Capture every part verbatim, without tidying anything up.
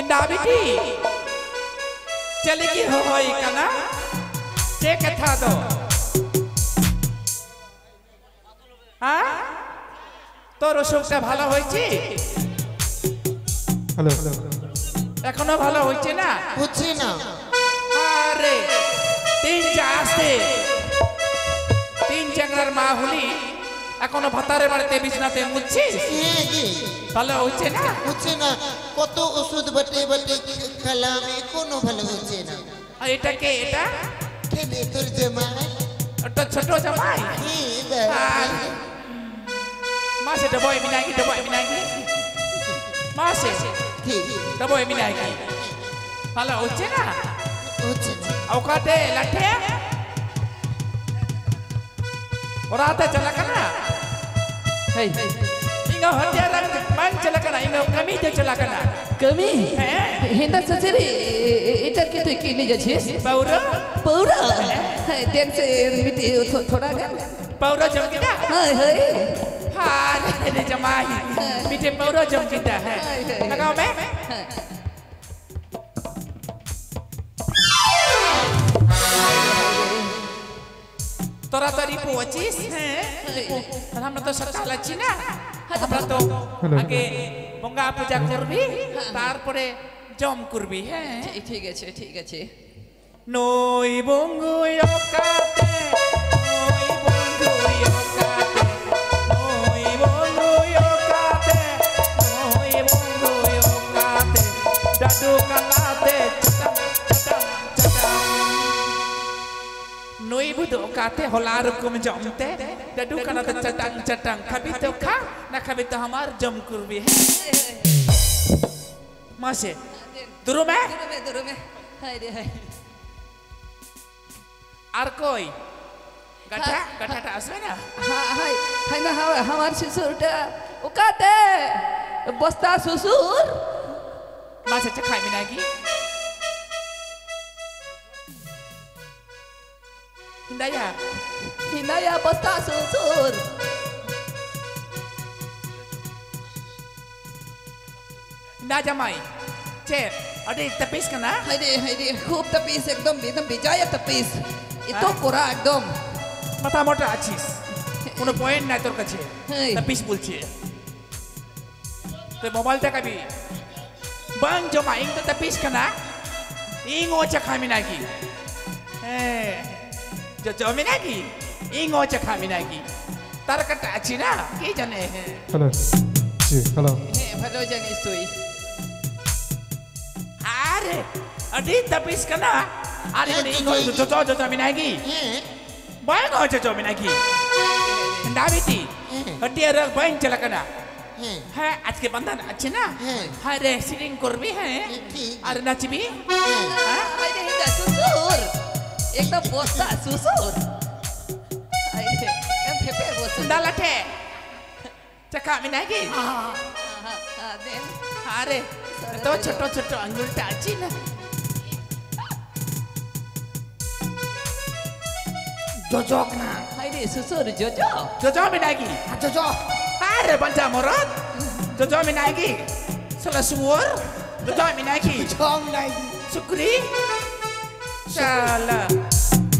पिंडाबिटी चलेगी हो होई कना से कथा दो हां तोर অসুখটা ভালো হইছে হ্যালো এখনো ভালো হইছে না বুঝছি না আরে তিন জাস্তে তিন জাগরার মা হলি এখনো ভাতারে মারতে বিছনাতে মুছিস হ্যাঁ জি ভালো হইছে না বুঝছি না কত ওষুধ বটে বটে খালামে কোনো ভালো হইছে না আর এটা কে এটা কে তোর জামাই একটা ছোট জামাই জি ভাই मासे डबोई मिनाएगी डबोई मिनाएगी मासे ठीक डबोई मिनाएगी पाला उच्चे ना उच्चे अवकाटे लट्टे और आते चला करना है इंगा हटिया रंग मांग चला करना इंगा कमी जो चला करना कमी है हिंदा सचेरी इधर के तो किन्हीं जचेस पाउरा पाउरा है देन से थो, थोड़ा क्या पाउरा जम किया हाँ हाँ हां ने जमाई पीछे पौरो जमकीता है लगाओ मैं तोरा तरी पहुंचीस है पर हम तो सकाल अच्छी ना हमरा तो आगे मंगा पूजा करबी तार परे जम करबी है ठीक है ठीक है नई बंगु यकाते नई बंगु यकाते काते होलार कुम जमते डडू कना त चटंग चटंग खबी तो खा ना खबी तो हमार जम कुरबी है मासे दुरु में दुरु में हाय रे हाय आर कोई गठा गठा टा आसवे ना हां हाय हाय ना हमार ससुरटा उकाते बस्ता ससुर मासे चखाई मिनागी हिंदाया हिंदाया बस्ता सुसुर हिंदा जमाई चे अरे तपीस कना हैदे हैदे खूब तपीस एकदम एकदम बिजाया तपीस इतो कोरा एकदम माथा मोटा आछिस कोनो पॉइंट ना तोर कछे तपीस बोलछे ते मोबाइल टा कभी बांग जमाई तो तपीस कना इंगो चखामिनागी ए जो जो मिनागी इंगो चखा मिनागी तरकट अच्छी ना के जने है हेलो जी हेलो हे हेलो जनी सुई अरे अडी तपिस कना अरे इंगो जो जो जो मिनागी बांगो जो जो मिनागी दाविती हटिया रख बांग चला कना है आज के बंधन अच्छे ना है रे सिटिंग करबी है अरे नाचबी हाय रे हिंदा सुसुर एकदम बोसा सुसुर आई एम फेफे बोसा डालटे चका मिनागी हां हां देन अरे तो छोटो छोटो अंगुल टाची ना जोजोक ना हाय रे सुसुर जोजो जोजो मिनागी जोजो अरे बंजा मोरत जोजो मिनागी सला सुवर जोजो मिनागी जोंग नाही सुकरी शाला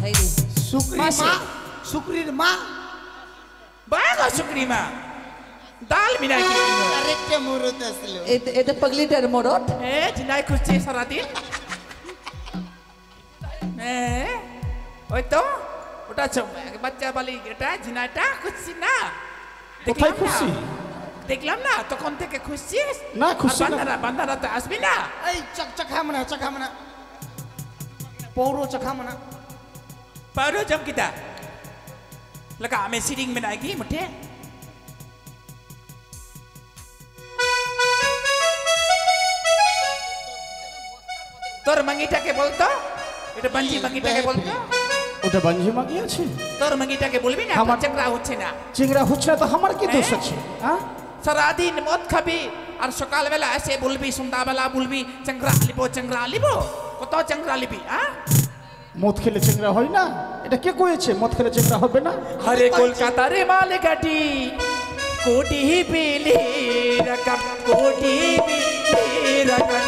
है रे सुक्री मां सुक्री मां बागा सुक्री मां दाल मिनाकी अरे के मोरत असलो ए ए तो पगली डर मोरत ए जिनाई खुशी सारा दिन ए ओय तो ओटा बच्चा वाली बेटा जिनाटा खुशी ना देखला खुशी देखला ना तो कोन थे के खुशी ना खुशी बंदरा बंदरा तो आसबी ना ए चक चक हमना चक हमना पौरो चखा मना पौरो जम किता लगा हमें सीटिंग में आएगी मुठे तोर मंगीटा के बोलतो इटा बंजी मंगीटा के बोलतो उटा बंजी मंगिया छी तोर मंगीटा के बोलबी ना हम चकरा होछे ना चिंगरा होछे तो हमर की दोष छी हां सारा दिन मत खाबी और सकाल बेला ऐसे बोलबी सुंदा बेला बोलबी चंगरा लिबो चंगरा लिबो কত চংরা লিবি আ মদ খেলে চংরা হয় না এটা কে কইছে মদ খেলে চংরা হবে না আরে কলকাতা রে মাল ঘাটি কোটি পিলি রাকা কোটি পিলি রাকা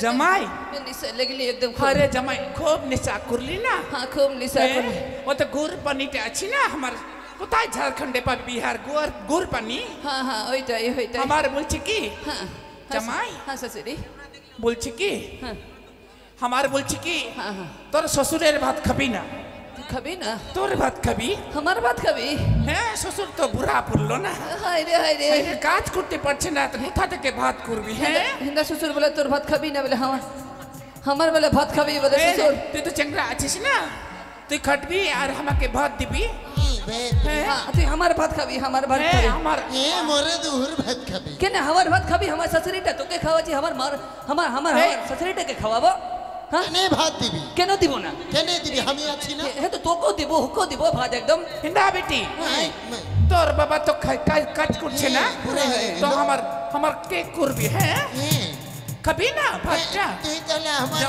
जमाई हरे जमाई खूब निशा कुरली ना। हाँ खूब निशा कुरली वो तो गुर पानी ते अच्छी ना हमार कुताई झारखंडे पर बिहार गुर गुर पानी। हाँ हाँ वही तो वही तो हमारे बुलचिकी। हाँ जमाई हाँ ससुरी बुलचिकी। हाँ हमारे बुलचिकी। हाँ हाँ तोर ससुरे बात खबी ना खबी ना तोर बात खबी हमारे बात खबी हैं ससुर तो बुरा पुरलो ना। हाय रे हाय रे मेरे काज कुट्टे पड़छे ना तो मुथा तक के बात करबी है हिंदा ससुर बोले तोर बात खबी ना बोले हम हमर बोले बात खबी बोले ससुर तू तो चंगरा आछिस ना तू खटबी और हमके बात दिबी। हां तू हमर बात खबी हमर बात खबी हमर ए मोरे दूर बात खबी केने हमर बात खबी हमर ससुरीटा तोके खवाजी हमर हमर हमर ससुरीटा के खवाबो। हाँ नहीं भात दीबी केनो दीबो ना केने दीबी हमें अच्छी ना है तो तोको दीबो हुको दीबो भात एकदम हिंदा बेटी। तोर बाबा तो काट कुट छे ना तो हमर हमर के कुरबी है खबी ना भात ना तू तले हमर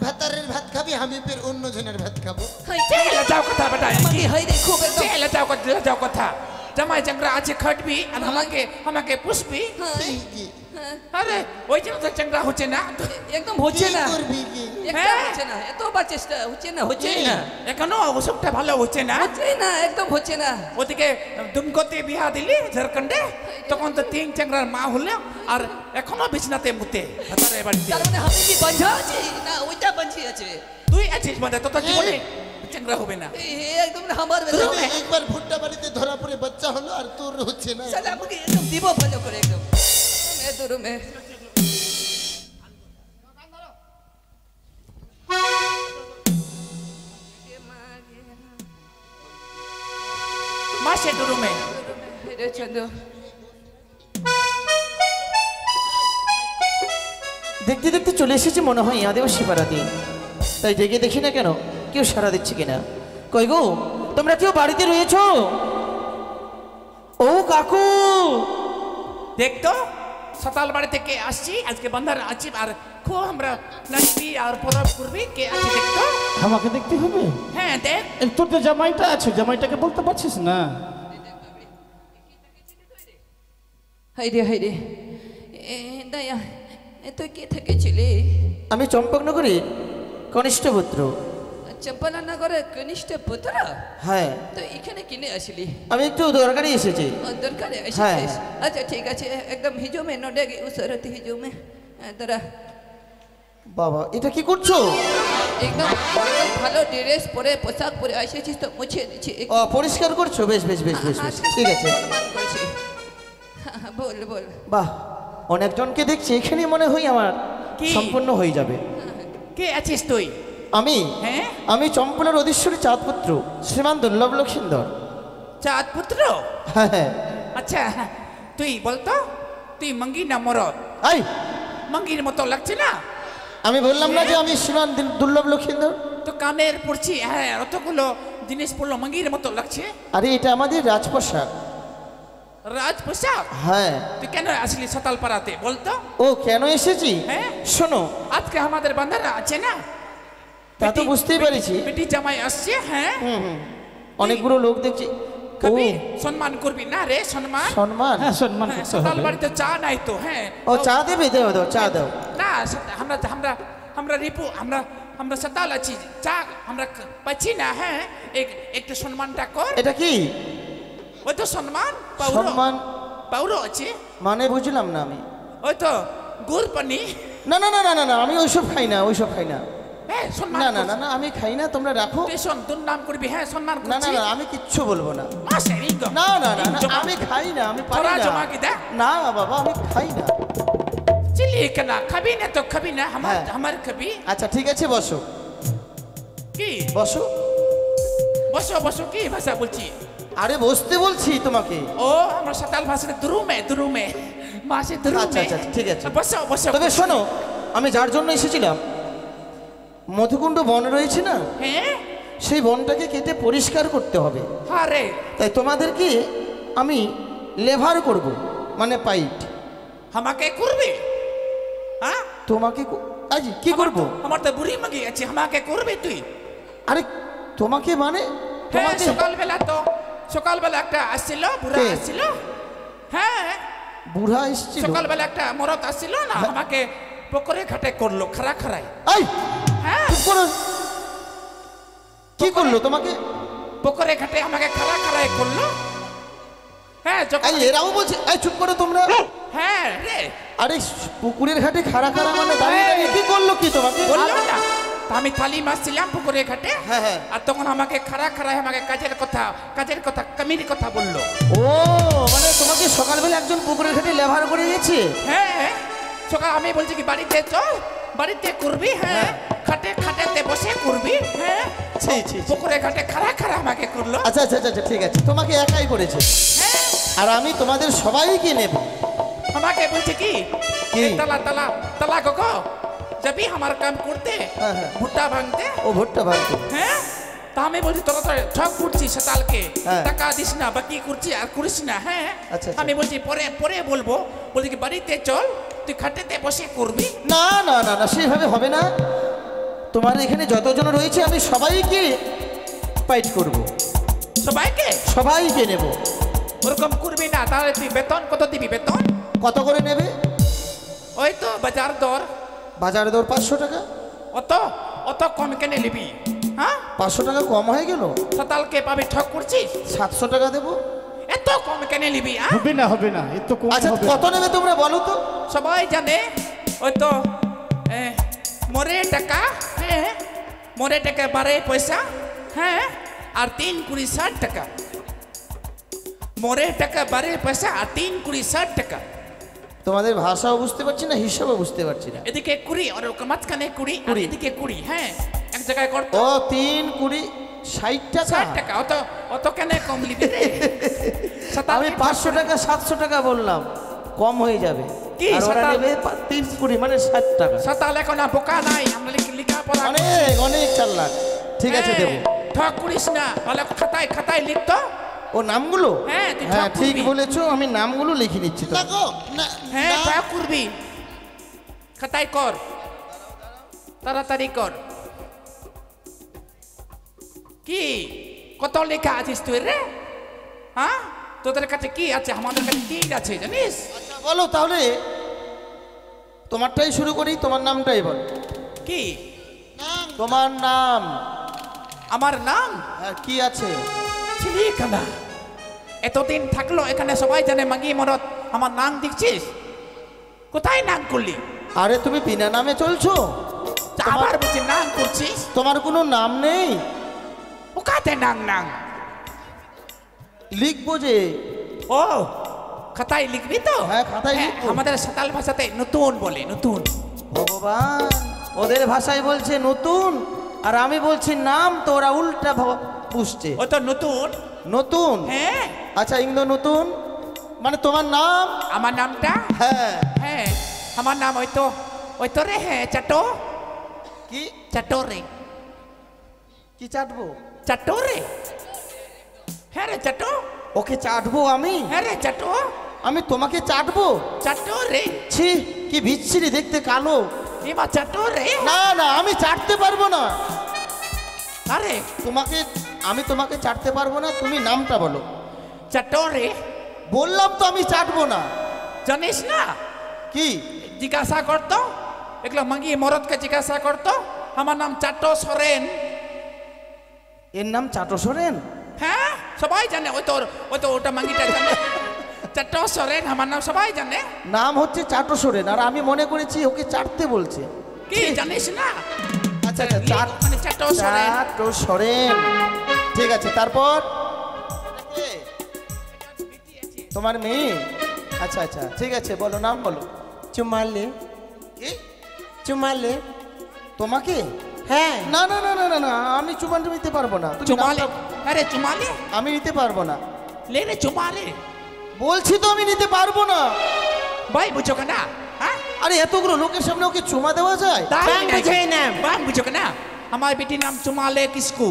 भातर भात खबी हमें फिर उन्नो जनेर भात खबो। चल जाओ कथा बताए की है देखो एकदम चल जाओ कथा जाओ कथा जमाई चंगरा अच्छे खटबी और हमके हमके पुष्पी। अरे वही चलो चंगरा होचे ना एकदम होचे ना एकदम होचे ना ये तो बच्चे होचे ना होचे ना ये कनो उसका भला होचे ना होचे ना एकदम होचे ना वो दिके दुमको ते बिहार दिली झरकंडे तो कौन तो तीन चंगरा माँ हुले और ये कनो बिचनाते मुते बता रहे बंदी तारुने हमें भी बंजा ची ना उच्चा बंजी अच्छे तू ही अच्छी बंदा तो तो क्यों नहीं चंगरा हो बिना एकदम ना हमारे में एक बार भुट्टा बनी ते धरा पूरे बच्चा होलो और तू होचे ना चला मुझे एकदम दीपो भलो करे एकदम मैं दूर में माशे दूर में रे चंदो देखते देखते चले एसेछे मन है आदिवासी पाराते ताई जेगे देखी ना केन क्यों सारा दिच्छे किना कई गो तुम्हारा क्यों बाड़ीते रयेछो ओ काकू देख तो सताल बाड़ीते के आछी आज के बंधर आछी और खूब हमरा नचबी और पूरा पूर्वी के आछी देख तो हमके देखते होबे। हां देख एक तो जमाईटा आछे जमाईटाके बोलते पाछिस ना। हाय रे हाय रे ए दया ए तो के थके छिले आमी चंपकनगरी कनिष्ठ पुत्र चंपना नगर कनिष्ठ पुत्र। हां तो इखने किने आछिली আমি একটু দরকারে এসেছি দরকারে এসেছি। আচ্ছা ঠিক আছে একদম হিজো মে নডে উসরতি হিজো মে তোরা বাবা এটা কি করছো একদম ভালো ড্রেস পরে পোশাক পরে এসেছিস তো মুছে দিছি ও পরিষ্কার করছো বেশ বেশ বেশ বেশ ঠিক আছে বল বল বাহ অনেকজনকে দেখছি এখানে মনে হয় আমার সম্পূর্ণ হয়ে যাবে কে আছিস তুই আমি হ্যাঁ আমি চম্পলার অধীশ্বরী চাঁদপুত্র শ্রীমান দুর্লভ লক্ষিন্দর চাঁদপুত্র। হ্যাঁ আচ্ছা তুই বলতো তুই মঙ্গি না মরদ আই মঙ্গির মতো লাগছে না আমি বললাম না যে আমি শ্রীমান দুর্লভ লক্ষিন্দর তো কানের পড়ছি হ্যাঁ অতগুলো জিনিস পড়লো মঙ্গির মতো লাগছে আরে এটা আমাদের রাজপ্রসাদ রাজপ্রসাদ। হ্যাঁ তুই কেন আসলি সাতালপাড়াতে বলতো ও কেন এসেছি হ্যাঁ শোনো আজকে আমাদের বান্দারা আছে না তা তো বুঝতেই পেরেছি বেটি জামাই আসছে। হ্যাঁ হুম অনেকগুলো লোক দেখছি কবি সম্মান করবি না রে সম্মান সম্মান হ্যাঁ সম্মান করতে হবে তালবাড়িতে চা নাই তো হ্যাঁ ও চা দেবে দাও দাও চা দাও না আমরা আমরা আমরা রিপু আমরা আমরা সদাল আছি চা আমরা পাচ্ছি না। হ্যাঁ এক একটা সম্মানটা কর এটা কি ওই তো সম্মান পাউরো সম্মান পাউরো আছে মানে বুঝলাম না আমি ওই তো গুড় পানি না না না না না আমি ওইসব খাই না ওইসব খাই না না না না না আমি খাই না তোমরা রাখো টেশন তোর নাম করবি হ্যাঁ সম্মান করছি না না না আমি কিচ্ছু বলবো না মাসে একদম না না না আমি খাই না আমি পারি না তোরা জমা কি দে না বাবা আমি খাই না চিলি কেনা খাবি না তো খাবি না আমার আমার খাবি আচ্ছা ঠিক আছে বসো কি বসো বসো বসো কি ভাষা বলছি আরে বসতে বলছি তোমাকে ও আমার সাতাল ভাষাতে দুরুমে দুরুমে মাসে দুরুমে আচ্ছা আচ্ছা ঠিক আছে বসো বসো তবে শোনো আমি যার জন্য এসেছিলাম মধুকুণ্ড বন রয়েছে না হ্যাঁ সেই বনটাকে কেটে পরিষ্কার করতে হবে আরে তাই তোমাদেরকে আমি লেভার করব মানে পাইট আমাকে করবে হ্যাঁ তোমাকে আজ কি করব আমার তো বুড়ি মাগি আছে আমাকে করবে তুই আরে তোমাকে মানে তোমাকে সকালবেলা তো সকালবেলা একটা আসছিল বুড়া আসছিল হ্যাঁ বুড়া আসছিল সকালবেলা একটা মরত আসছিল না আমাকে पोकरे घाटे करलो खरा खराई आई হ্যাঁ পোকরে কি করলো তোমাকে পোকরে ঘাটে আমাকে খরা খরাই করলো হ্যাঁ যখন এরাও বলছে এই চুপ করো তোমরা হ্যাঁ রে আরে পুকুরের ঘাটে খরা খরা মানে দাঁড়িয়ে দাঁড়িয়ে কি করলো কি তোমাকে বললো না আমি খালি মাছছিলাম পুকুরের ঘাটে হ্যাঁ হ্যাঁ আর তখন আমাকে খরা খরাই আমাকে কাজের কথা কাজের কথা কমির কথা বললো ও মানে তোমাকে সকালবেলা একজন পুকুরের ঘাটে লেভার করে দিয়েছে হ্যাঁ সকাল আমি বলছি কি বাড়িতে চল বাড়িতে করবি হ্যাঁ খাটে খাটেতে বসে করবি হ্যাঁ ছি ছি পুকুরে ঘাটে খরা খরা আমাকে করলো আচ্ছা আচ্ছা আচ্ছা ঠিক আছে তোমাকে একাই করেছে হ্যাঁ আর আমি তোমাদের সবাইকে নেব আমাকে বলছে কি তালা তালা তালা গগো जब भी हमारा काम करते भुट्टा भांगते ओ भुट्टा भांगते हैं तामे बोलती तो तो छक कुर्सी शताल के टका दिसना बाकी कुर्सी और कुर्सीना है हमें बोलती पोरे पोरे बोलबो बोलती कि বাড়িতে চল তুই খাটেতে বসে করবি না না না না সেভাবে হবে না তোমার এখানে যতজন রয়েছে আমি সবাইকে পাইট করব সবাইকে সবাইকে নেব ওরকম করবে না তাহলে তুই বেতন কত দিবি বেতন কত করে নেবে ওই তো বাজার দর বাজার দর পাঁচশো টাকা অত অত কম কেন নেবি হ্যাঁ পাঁচশো টাকা কম হয়ে গেল শতালকে পাবে ঠক করছিস সাতশো টাকা দেব এত কম কেন নেবি হবে না হবে না এত কম আচ্ছা কত নেবে তোমরা বলো তো সবাই জানে ওই তো মোরে টাকা হ্যাঁ মোরে টাকা বারে পয়সা হ্যাঁ আর তিন কুড়ি ষাট টাকা মোরে টাকা বারে পয়সা আর তিন কুড়ি ষাট টাকা তোমাদের ভাষাও বুঝতে পারছি না হিসাবও বুঝতে পারছি না এদিকে কুড়ি আর ওকে মাঝখানে কুড়ি আর এদিকে কুড়ি হ্যাঁ এক জায়গায় করতে ও তিন কুড়ি ষাট টাকা ষাট টাকা অত অত কেন কম লিবি রে আমি পাঁচশো টাকা সাতশো টাকা বললাম কম হয়ে যাবে কি ওরা নেবে তিন কুড়ি মানে ষাট টাকা সাতাল এখন না বোকা নাই আমরা লিখা পড়া অনেক অনেক চালাক ঠিক আছে দেব ঠক করিস না বলে খাতায় খাতায় লিখতো ও নামগুলো হ্যাঁ ঠিক বলেছো আমি নামগুলো লিখে নিচ্ছি তো দেখো হ্যাঁ তা করবি খাতায় কর তাড়াতাড়ি কর কি কত লেখা আছিস তুই রে হ্যাঁ তোদের কাছে কি আছে আমাদের কাছে কি আছে জানিস আচ্ছা বলো তাহলে তোমারটাই শুরু করি তোমার নামটাই বল কি নাম তোমার নাম আমার নাম হ্যাঁ কি আছে চিলিকানা এতদিন থাকলো এখানে সবাই জানে মাগি মরত আমার নাম দেখছিস কোথায় নাম করলি আরে তুমি বিনা নামে চলছো আবার বলছি নাম করছিস তোমার কোনো নাম নেই ওখানে নাম নাম লিখবো যে ও খাতায় লিখবি তো হ্যাঁ খাতায় লিখবো আমাদের সাঁতাল ভাষাতে নতুন বলে নতুন ভগবান ওদের ভাষায় বলছে নতুন আর আমি বলছি নাম তো ওরা উল্টা পুষ্টে ও তো নতুন নতুন হ্যাঁ আচ্ছা ইংলো নতুন মানে তোমার নাম আমার নামটা হ্যাঁ হ্যাঁ আমার নাম ওই তো ওই তো রে হ্যাঁ চাটো কি চাটো রে কি চাটবো চাটো রে হ্যাঁ রে চাটো ওকে চাটবো আমি হ্যাঁ রে চাটো আমি তোমাকে চাটবো চাটো রে ছি কি বিচ্ছিরি দেখতে কালো এমা চাটো রে না না আমি চাটতে পারবো না আরে তোমাকে আমি তোমাকে চাটতে পারবো না তুমি নামটা বলো চাটো রে বললাম তো আমি চাটবো না জানিস না কি জিজ্ঞাসা করতো এগুলো মাগিয়ে মরদকে জিজ্ঞাসা করতো আমার নাম চাটো সরেন এর নাম চাটো সরেন হ্যাঁ সবাই জানে ওই তো ওই তো ওটা মাগিটা জানে চাটো সরেন আমার নাম সবাই জানে নাম হচ্ছে চাটো সরেন আর আমি মনে করেছি ওকে চাটতে বলছে কি জানিস না আচ্ছা চাট মানে চাটো সরেন চাটো সরেন ঠিক আছে তারপর তোমার মেয়ে আচ্ছা আচ্ছা ঠিক আছে বলো নাম বলো চুমালে কি চুমালে তোমাকে হ্যাঁ না না না না না আমি চুমালে নিতে পারবো না চুমালে আরে চুমালে আমি নিতে পারবো না লে রে চুমালে বলছি তো আমি নিতে পারবো না ভাই বুঝছো কেন হ্যাঁ আরে এতগুলো লোকের সামনে ওকে চুমা দেওয়া যায় বাং বুঝাই না বাং বুঝছো কেন আমার বেটির নাম চুমালে কিসকু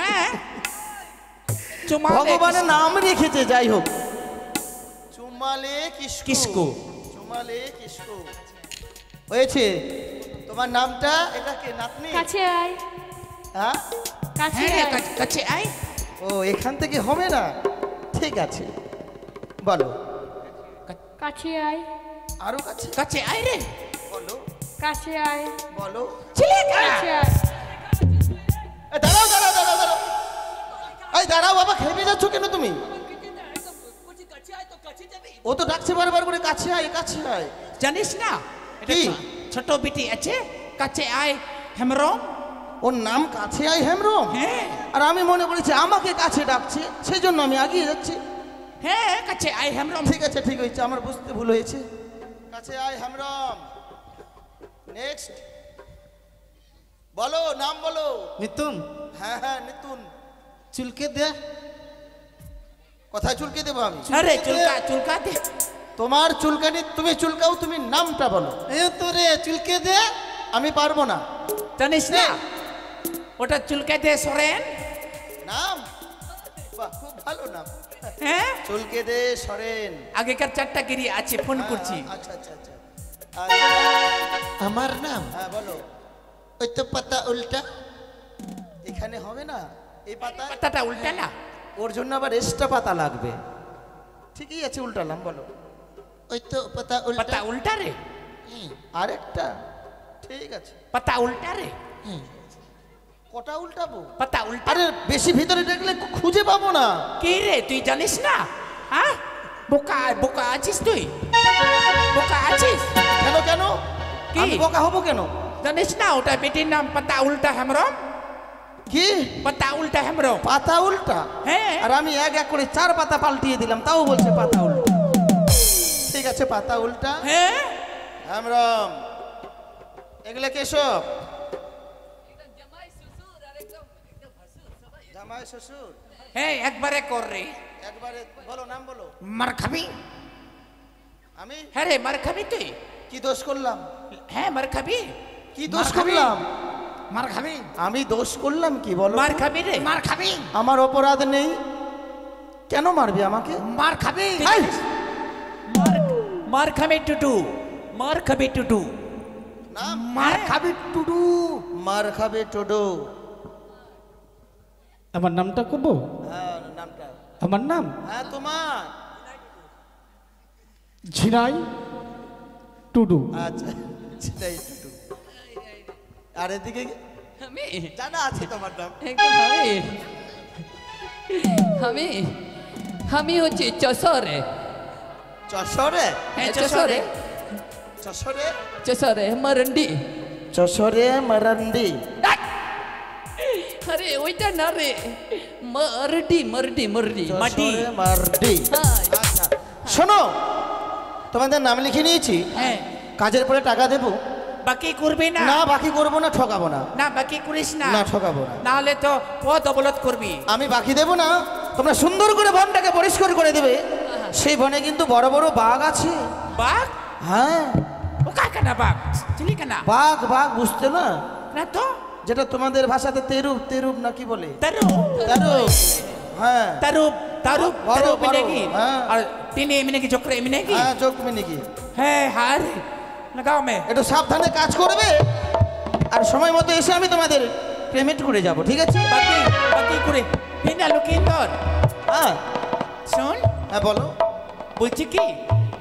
হ্যাঁ ভগবানের নাম রেখেছে যাই হোক চুমালে কিসকু চুমালে কিসকু হয়েছে তোমার নামটা এটা কে নাতনি কাছে আয় হ্যাঁ কাছে আয় কাছে আয় ও এখান থেকে হবে না ঠিক আছে বলো কাছে আয় आरो काचे काचे आए रे बोलो काचे आए बोलो चिले काचे आए ए दारा दारा दारा दारा ए दारा बाबा खेलने जा चुके ना तुम ही वो तो डाक से बार बार बोले काचे आए काचे आए जानिस ना कि छोटो बिटी अच्छे काचे आए हेमरोम वो नाम काचे आए हेमरोम है आरामी मोने बोले चामा के काचे डाक चे छे जो नाम यागी रच्चे है काचे आए हेमरोम ठीक है चे ठीक है चामर बुझते भूलो ये चे काचे आए हेमरोम नेक्स्ट बोलो नाम बोलो नितुन हाँ हाँ नितुन चुलके दे कथा चुलके दे भाभी अरे चुलका चुलका दे तुम्हार चुलका नहीं तुम्हें चुलका हो तुम्हें नाम टा बोलो ये तो रे चुलके दे अमी पार बोना तनिष्ठा उटा चुलके दे सोरेन नाम खूब भालो नाम हैं चुलके दे सोरेन आगे कर चट्टा गिरी अच्छे फोन कुर्ची अच्छा अच्छा अच्छा हमार नाम हाँ बोलो इतना पता उल्टा इखाने होगे ना ये पता पता टा उल्टा ना और जो ना बार इस्ता पता लाग बे ठीक ही अच्छे उल्टा लम बोलो इतना पता उल्टा पता उल्टा रे आरेक्टा ठीक अच्छे पता उल्टा रे कोटा उल्टा बो पता उल्टा अरे बेशी भीतर निकले खुजे बाबू ना केरे तू जानिस ना हाँ बोका बोका आजीस तू बोका आजीस क्या नो क्या नो की बोका हो बोके नो जानिस ना उटा बेटी नाम पता उल्टा हमरोम की पता उल्टा हमरोम पता उल्टा है अरामी एक एक कोई चार पता पाल्टी दिलम ताऊ बोल से पता उल्टा ठीक अच्छे पता उल्टा है हमरोम एकले केशव जमाई ससुर है एक बारे कर रही एक बारे बोलो नाम बोलो मरखबी अमी है रे मरखबी तू की दोष कोल्लम है मरखबी की दोष कोल्लम मरखबी अमी दोष कोल्लम की बोलो मरखबी रे मरखबी हमार अपराध नहीं क्या नो मार भी आमा के मरखबी मरखबी टुटू मरखबी टुटू ना मार खाबे टुडू मार खाबे टुडू अमर नाम टा कुबो हाँ नाम टा अमर नाम हाँ तुम्हार जिनाई टुडू अच्छा जिनाई टुडू आरे दिखे हमें जाना आती तुम्हार नाम हमें हमें हमें हो ची चौसरे चौसरे है चौसरे चौसरे चौसरे मरंडी चौसरे मरंडी अरे वही तो ना रे मरडी मरडी मरडी मटी मरडी सुनो तुम्हारे नाम लिखी नहीं ची काजर पड़े टाका दे बो बाकी कुर्बी ना ना बाकी कुर्बो ना ठोका बो ना ना बाकी कुरिश ना ना ठोका बो ना ले तो वो दबोलत कुर्बी आमी बाकी दे बो ना तुमने सुंदर कुरे बंद के बोरिश कुरे कुरे दे बे शे बने किंतु बड़ा बड़ा बाग आछी बाग हाँ वो क्या करना बाग चिली करना बाग बाग बुझते ना ना तो जेटा तुम्हारे भाषा तो तेरूप तेरूप ना की बोले तेरूप तेरूप हाँ तेरूप तेरूप तेरूप मिने की और तीने मिने की जोकरे मिने की हाँ जोक मिने की है हार लगाओ मैं ये तो साफ था ना काज कोड में और समय में तो ऐसे आमी तुम्हारे पेमेंट करे जाओ ठीक है बाकी बाकी करे बिना लुकिंग और हाँ सुन हाँ बोलो बोलती की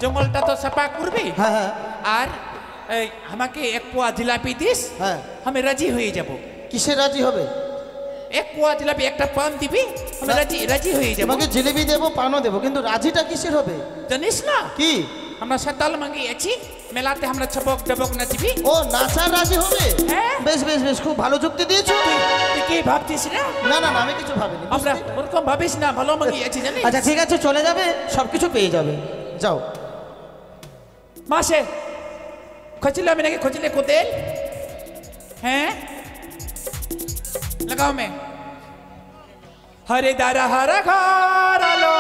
जंगल टा तो सपा कुर्बी आर हमारे एक पुआ जिलापी दिस हमें राजी हुई जबो किसे राजी होगे एक पुआ जिलापी एक टा पान दिबी हमें राजी राजी हुई जबो मगे जिलेबी देबो पानो देबो किंतु राजी टा किसे होगे जनिस ना कि हमरा सताल मंगी अच्छी मेलाते हमरा छबोक डबोक नचबी ओ नाचा राजी होगे बेस बेस बेस खूब ভালো যুক্তি দিয়েছো তুই কি ভাবতিস না না না আমি কিছু ভাবিনি আমরা ওরকম ভাবিস না ভালো মগি আছে জানিস আচ্ছা ঠিক আছে চলে যাবে সবকিছু পেয়ে যাবে যাও मासे खोचिला मैंने के खोचिले कोते हैं लगाओ मैं हरे दारा हरा घरा लो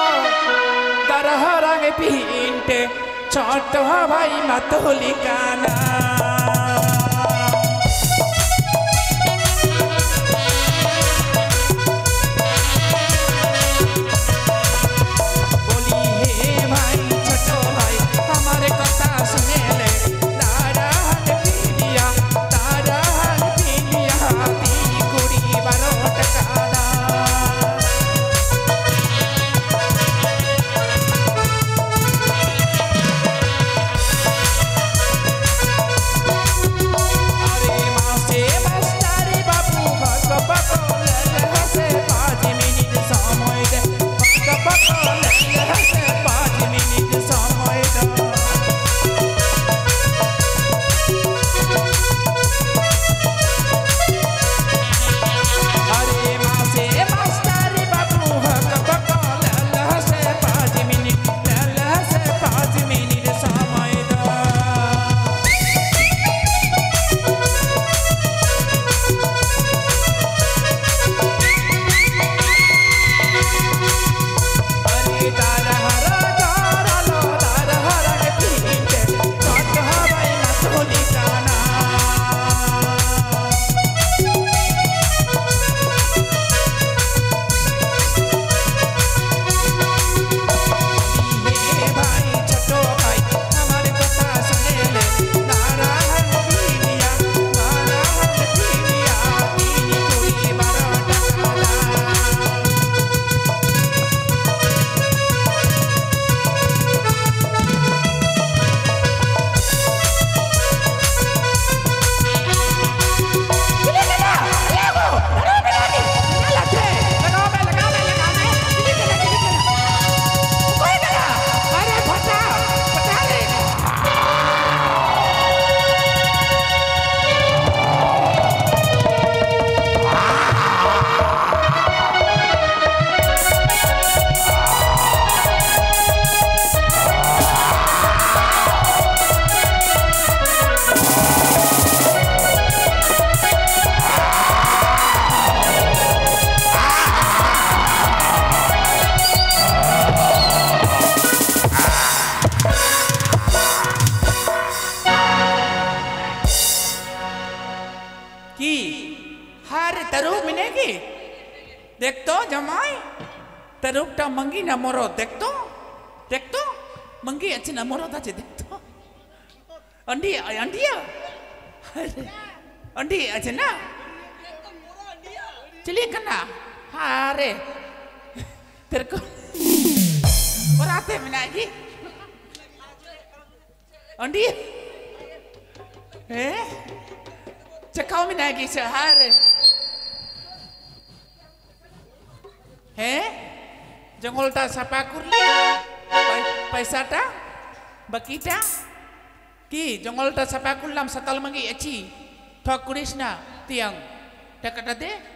दारा हरा के पींटे छोटो भाई मत होली गाना मारी तरु मिलेगी देख तो जमाई तरुकटा मंगी न मोरो देख तो देख तो मंगी अच्छी न मोरो था देख तो अंडी अंडिया अंडी अच्छे ना चलिए करना हाँ रे तेरे को और आते मिलाएगी अंडी हैं चकाओ मिलाएगी शहर हैं जंगल टा सपाकुर पैसा टा बकीटा की जंगल टा सपाकुर लाम सताल मंगी अच्छी ठोकुरिश ना तियांग टकटदे